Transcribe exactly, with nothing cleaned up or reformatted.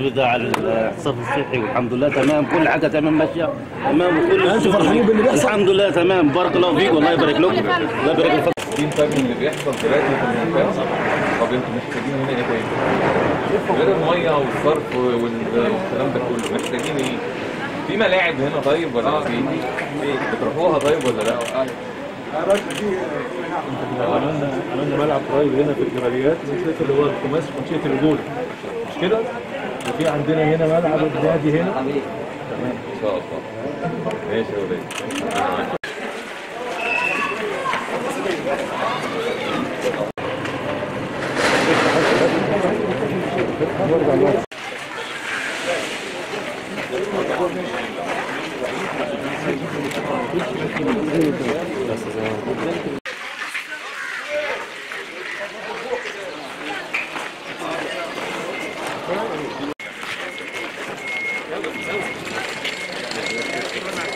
الوصف بتاع الصف الصحي والحمد لله تمام، كل حاجه تمام ماشيه تمام وكل انتوا فرحانين باللي بيحصل الحمد لله تمام. بارك الله فيك والله يبارك لكم الله يبارك لكم. طيب من اللي بيحصل دلوقتي في المنطقه، طب انتوا محتاجين هنا ايه تاني؟ غير الميه والصرف والكلام ده كله محتاجين ايه؟ في ملاعب هنا طيب ولا في بتروحوها طيب ولا لا؟ انا عملنا عملنا ملعب قريب هنا في الجماليات اللي هو الخماس وتنشئه الرجوله مش كده؟ وفي عندنا هنا ملعب نادي هنا تمام ان شاء الله. ماشي يا ولاد.